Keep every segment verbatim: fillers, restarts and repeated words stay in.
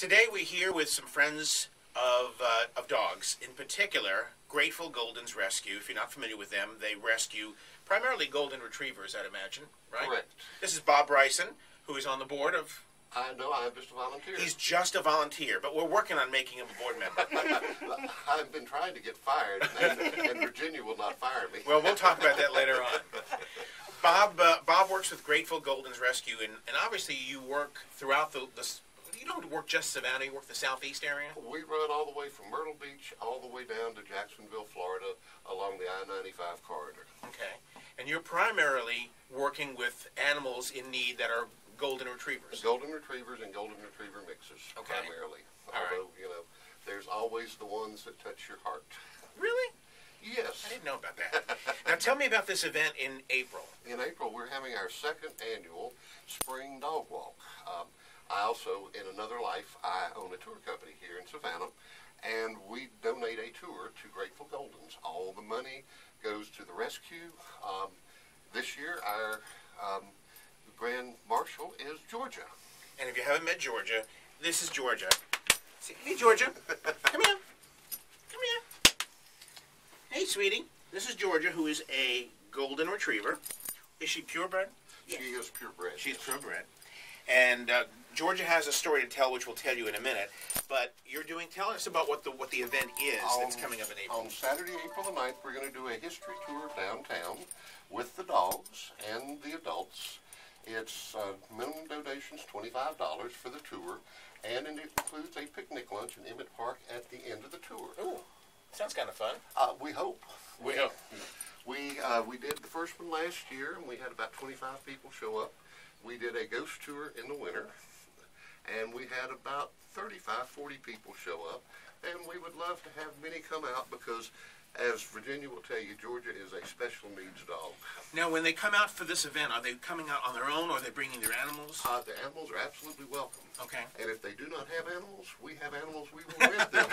Today we're here with some friends of, uh, of dogs, in particular Grateful Goldens Rescue. If you're not familiar with them, they rescue primarily Golden Retrievers, I'd imagine, right? Correct. This is Bob Bryson, who is on the board of... I know, I'm just a volunteer. He's just a volunteer, but we're working on making him a board member. I've been trying to get fired, and, and Virginia will not fire me. Well, we'll talk about that later on. Bob uh, Bob works with Grateful Goldens Rescue, and, and obviously you work throughout the, the... You don't work just Savannah, you work the southeast area? We run all the way from Myrtle Beach all the way down to Jacksonville, Florida, along the I ninety-five corridor. Okay. And you're primarily working with animals in need that are... Golden Retrievers. Golden Retrievers and Golden Retriever mixes, okay. primarily. All Although, right. you know, there's always the ones that touch your heart. Really? Yes. I didn't know about that. Now, tell me about this event in April. In April, we're having our second annual Spring Dog Walk. Um, I also, in another life, I own a tour company here in Savannah, and we donate a tour to Grateful Goldens. All the money goes to the rescue. Um, this year, our... Um, Grand Marshal is Georgia. And if you haven't met Georgia, this is Georgia. See, hey, Georgia. Come here. Come here. Hey, sweetie. This is Georgia, who is a Golden Retriever. Is she purebred? Yes. She is purebred. She's yes. purebred. And uh, Georgia has a story to tell, which we'll tell you in a minute. But you're doing, tell us about what the what the event is on, that's coming up in April. On Saturday, April the ninth, we're going to do a history tour downtown with the dogs and the adults. It's uh, minimum donations, twenty-five dollars for the tour, and it includes a picnic lunch in Emmett Park at the end of the tour. Ooh, sounds kind of fun. Uh, we hope. We hope. We, uh, we did the first one last year, and we had about twenty-five people show up. We did a ghost tour in the winter, and we had about thirty-five, forty people show up, and we would love to have many come out because... As Virginia will tell you, Georgia is a special needs dog. Now, when they come out for this event, are they coming out on their own, or are they bringing their animals? Uh, the animals are absolutely welcome. Okay. And if they do not have animals, we have animals. We will rent them.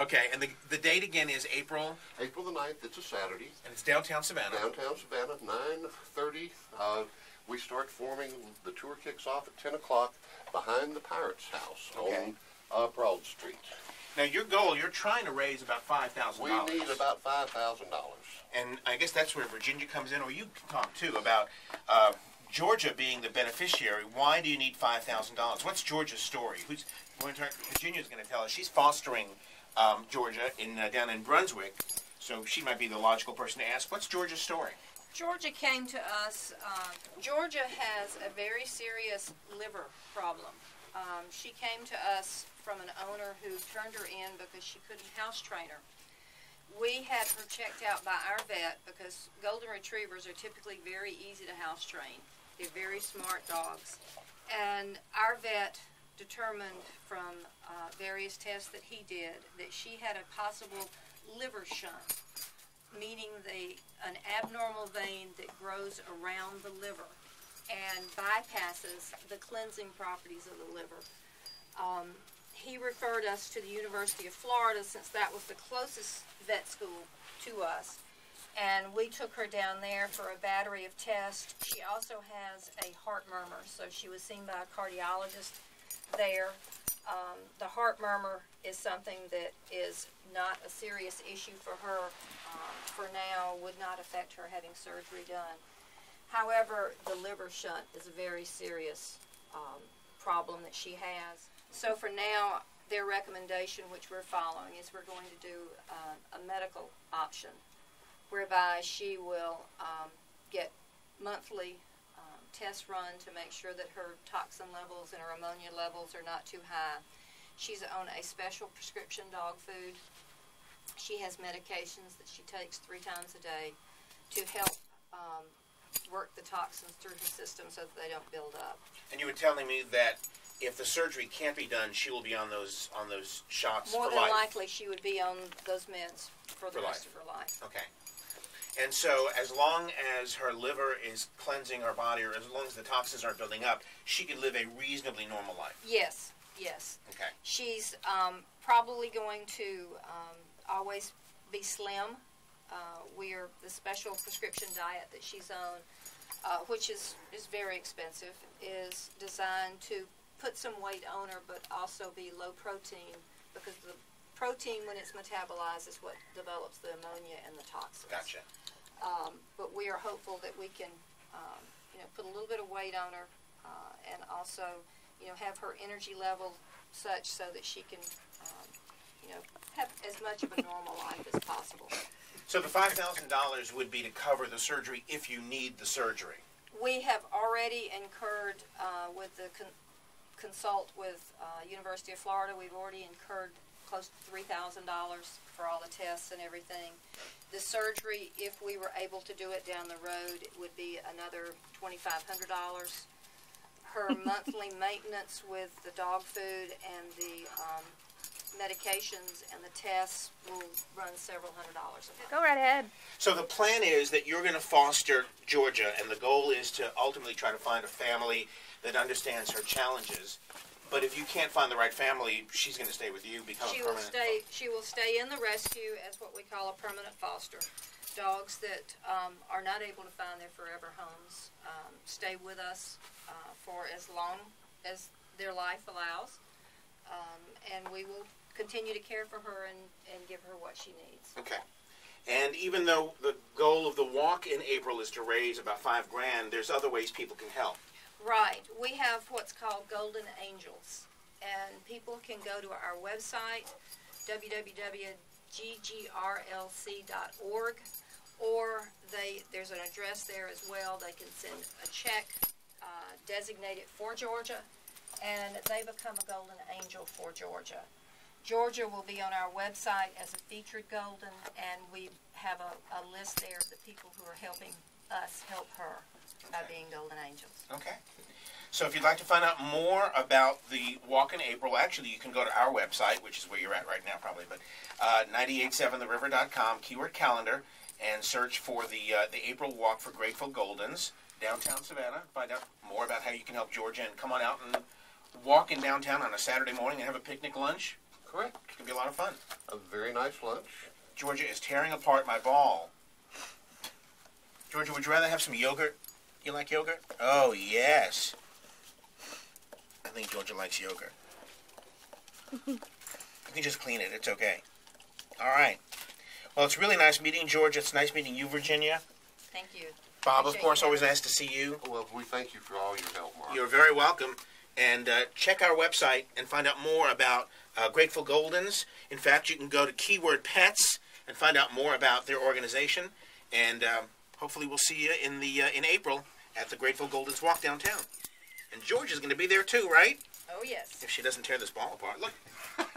Okay. And the, the date again is April? April the ninth. It's a Saturday. And it's downtown Savannah. Downtown Savannah, nine thirty. Uh, we start forming. The tour kicks off at ten o'clock behind the Pirate's House okay. on uh, Broad Street. Now, your goal, you're trying to raise about five thousand dollars. We need about five thousand dollars. And I guess that's where Virginia comes in, or you can talk, too, about uh, Georgia being the beneficiary. Why do you need five thousand dollars? What's Georgia's story? Who's, Virginia's going to tell us. She's fostering um, Georgia in uh, down in Brunswick, so she might be the logical person to ask. What's Georgia's story? Georgia came to us. Uh, Georgia has a very serious liver problem. Um, she came to us from an owner who turned her in because she couldn't house train her. We had her checked out by our vet because Golden Retrievers are typically very easy to house train. They're very smart dogs. And our vet determined from uh, various tests that he did that she had a possible liver shunt, meaning the, an abnormal vein that grows around the liver and bypasses the cleansing properties of the liver. Um, he referred us to the University of Florida since that was the closest vet school to us. And we took her down there for a battery of tests. She also has a heart murmur, so she was seen by a cardiologist there. Um, the heart murmur is something that is not a serious issue for her um, for now, would not affect her having surgery done. However, the liver shunt is a very serious um, problem that she has. So for now, their recommendation, which we're following, is we're going to do uh, a medical option, whereby she will um, get monthly um, tests run to make sure that her toxin levels and her ammonia levels are not too high. She's on a special prescription dog food. She has medications that she takes three times a day to help um, work the toxins through her system so that they don't build up. And you were telling me that if the surgery can't be done, she will be on those on those shots for life. More than likely, she would be on those meds for the rest of her life. Okay. And so as long as her liver is cleansing her body, or as long as the toxins aren't building up, she can live a reasonably normal life. Yes, yes. Okay. She's um, probably going to um, always be slim. Uh, we're the special prescription diet that she's on, uh, which is, is very expensive, is designed to put some weight on her, but also be low protein, because the protein, when it's metabolized, is what develops the ammonia and the toxins. Gotcha. Um, but we are hopeful that we can, um, you know, put a little bit of weight on her, uh, and also, you know, have her energy level such so that she can, um, you know, have as much of a normal life as possible. So the five thousand dollars would be to cover the surgery if you need the surgery? We have already incurred uh, with the con consult with uh, University of Florida, we've already incurred close to three thousand dollars for all the tests and everything. The surgery, if we were able to do it down the road, it would be another twenty-five hundred dollars. Her monthly maintenance with the dog food and the um, medications and the tests will run several hundred dollars a month. Go right ahead. So the plan is that you're going to foster Georgia, and the goal is to ultimately try to find a family that understands her challenges. But if you can't find the right family, she's going to stay with you, become she a permanent... Will stay, she will stay in the rescue as what we call a permanent foster. Dogs that um, are not able to find their forever homes um, stay with us uh, for as long as their life allows. Um, and we will continue to care for her and, and give her what she needs. Okay. And even though the goal of the walk in April is to raise about five grand, there's other ways people can help. Right. We have what's called Golden Angels, and people can go to our website, w w w dot g g r l c dot org, or they there's an address there as well. They can send a check uh, designated for Georgia, and they become a Golden Angel for Georgia. Georgia will be on our website as a featured golden, and we have a, a list there of the people who are helping us help her by okay. being Golden Angels. Okay. So if you'd like to find out more about the walk in April, actually you can go to our website, which is where you're at right now probably, but uh, nine eight seven the river dot com, keyword calendar, and search for the, uh, the April walk for Grateful Goldens, downtown Savannah. Find out more about how you can help Georgia, and come on out and walk in downtown on a Saturday morning and have a picnic lunch. Correct. It's going to be a lot of fun. A very nice lunch. Georgia is tearing apart my ball. Georgia, would you rather have some yogurt? You like yogurt? Oh, yes. I think Georgia likes yogurt. You can just clean it. It's okay. All right. Well, it's really nice meeting Georgia. It's nice meeting you, Virginia. Thank you. Bob, of course, always nice to see you. Well, we thank you for all your help, Mark. You're very welcome. And uh, check our website and find out more about uh, Grateful Goldens. In fact, you can go to keyword pets and find out more about their organization. And uh, hopefully we'll see you in the uh, in April at the Grateful Goldens Walk downtown. And Georgia's going to be there too, right? Oh, yes. If she doesn't tear this ball apart. Look.